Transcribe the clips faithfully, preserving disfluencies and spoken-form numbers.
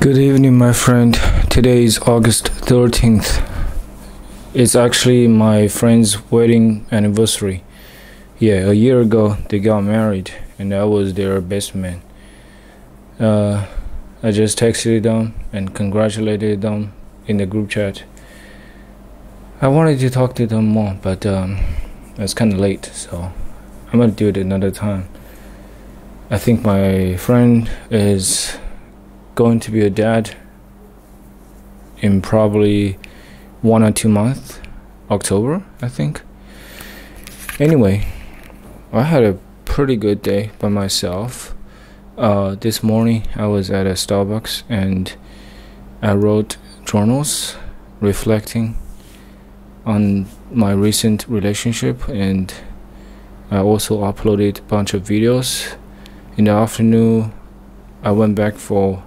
Good evening, my friend. Today is August thirteenth. It's actually my friend's wedding anniversary. Yeah, a year ago they got married and I was their best man. Uh, I just texted them and congratulated them in the group chat. I wanted to talk to them more, but um, it's kind of late, so I'm gonna do it another time. I think my friend is going to be a dad in probably one or two months, October, I think. Anyway, I had a pretty good day by myself. Uh, this morning I was at a Starbucks and I wrote journals reflecting on my recent relationship, and I also uploaded a bunch of videos. In the afternoon I went back for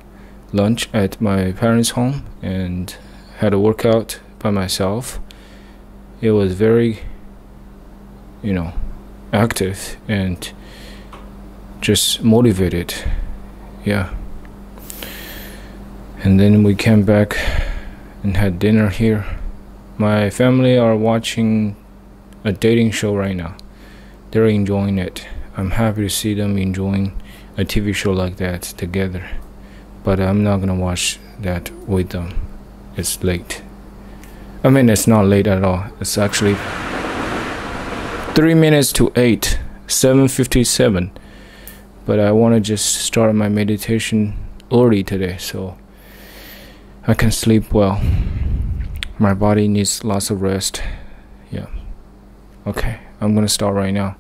lunch at my parents' home and had a workout by myself. It was very, you know, active and just motivated. Yeah. And then we came back and had dinner here. My family are watching a dating show right now. They're enjoying it. I'm happy to see them enjoying a T V show like that together. But I'm not gonna watch that with them. It's late. I mean, it's not late at all. It's actually three minutes to eight, seven fifty-seven. But I wanna just start my meditation early today so I can sleep well. My body needs lots of rest. Yeah. Okay, I'm gonna start right now.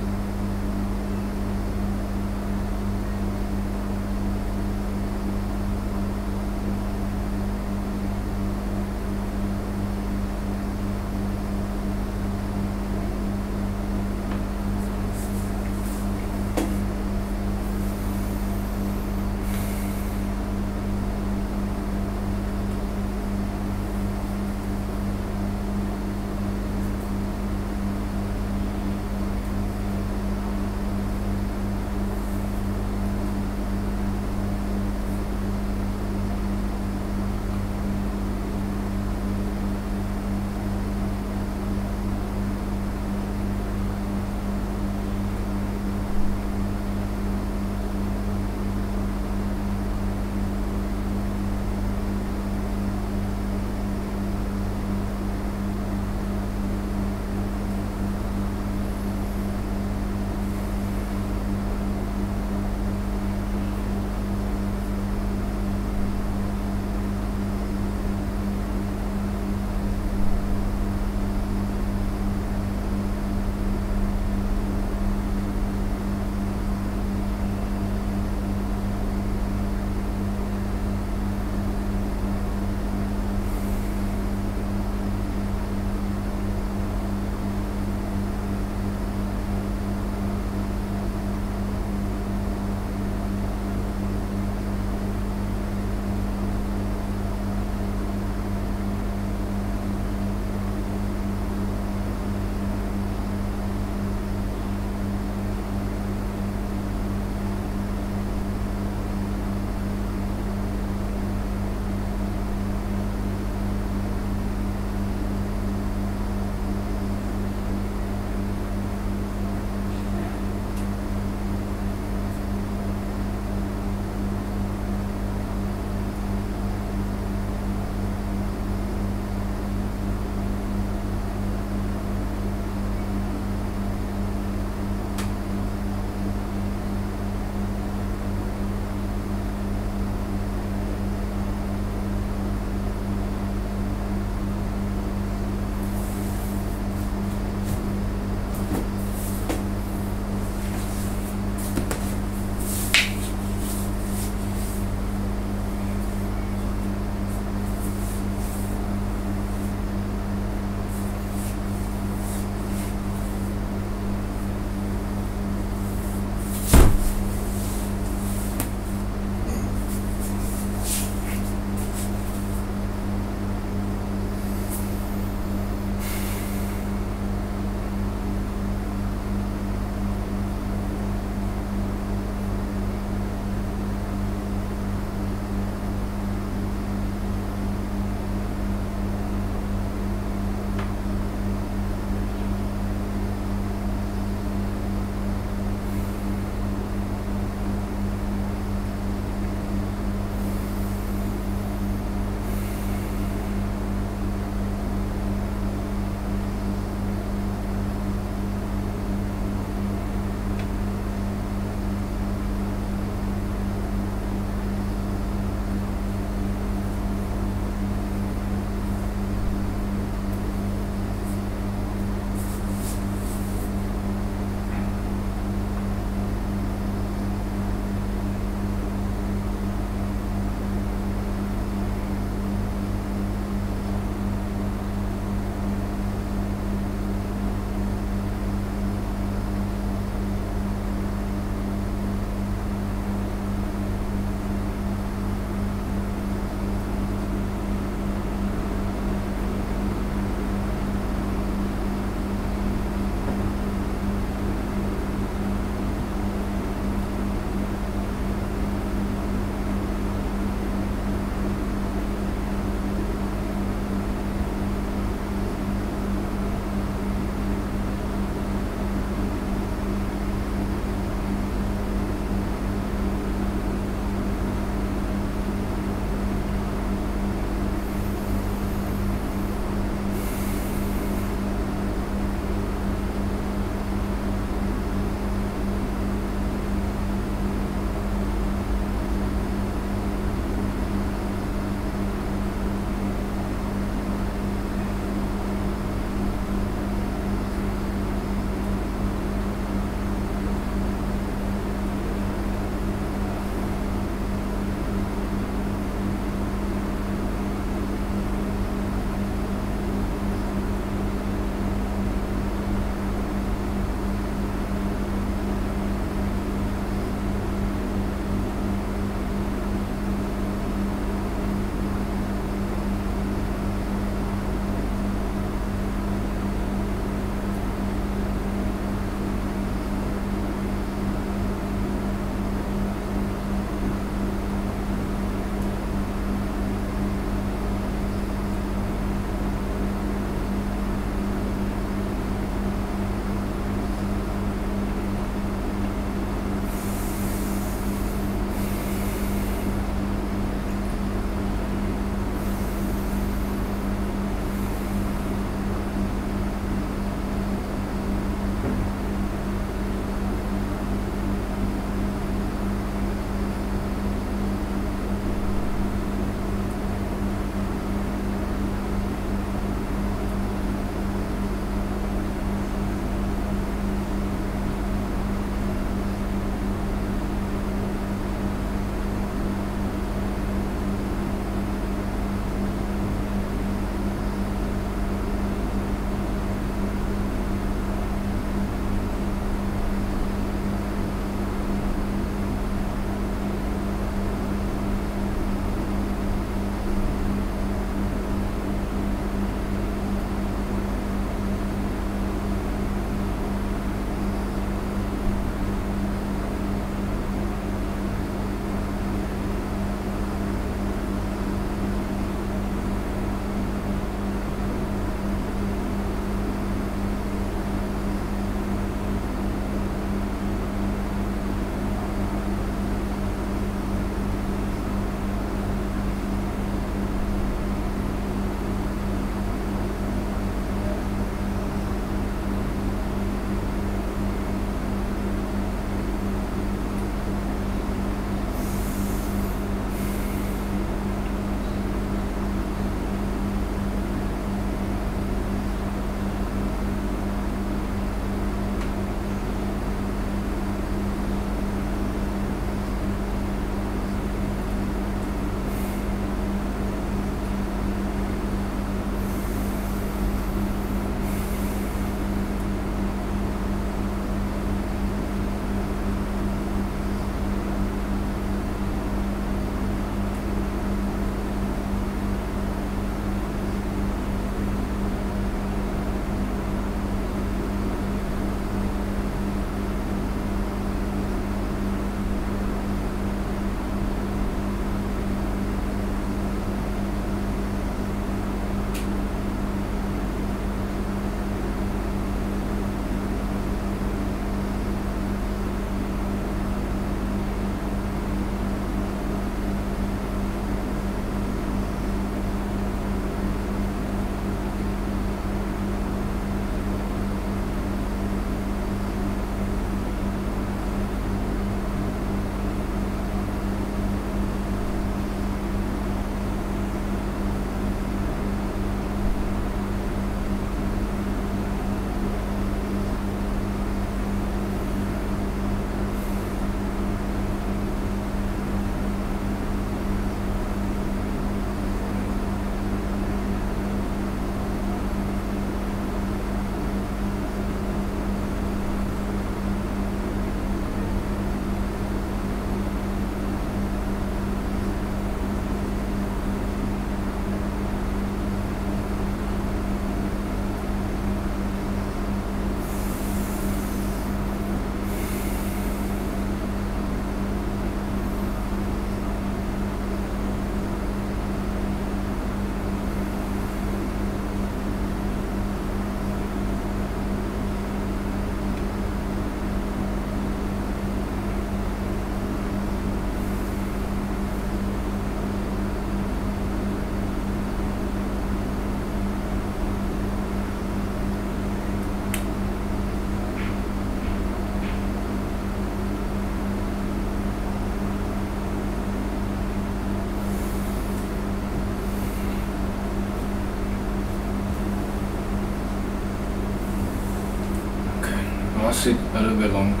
sit a little bit longer.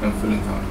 I'm feeling tired.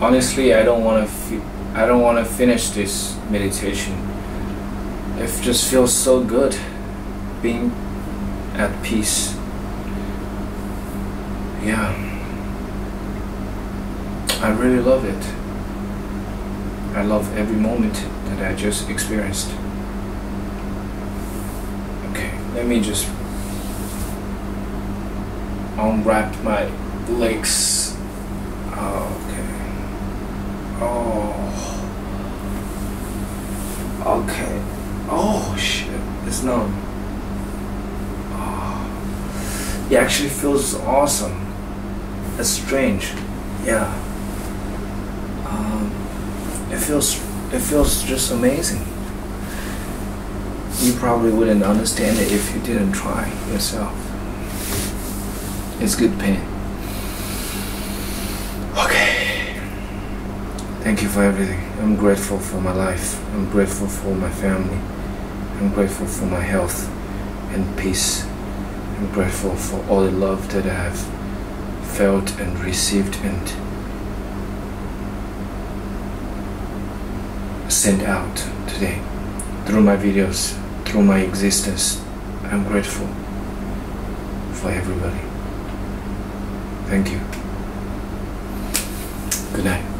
Honestly, I don't want to. I don't want to finish this meditation. It just feels so good, being at peace. Yeah, I really love it. I love every moment that I just experienced. Okay, let me just unwrap my legs. Okay. Oh. Okay. Oh shit. It's numb. Oh. It actually feels awesome. It's strange. Yeah. Um, it feels. It feels just amazing. You probably wouldn't understand it if you didn't try yourself. It's good pain. Thank you for everything. I'm grateful for my life. I'm grateful for my family. I'm grateful for my health and peace. I'm grateful for all the love that I have felt and received and sent out today through my videos, through my existence. I'm grateful for everybody. Thank you. Good night.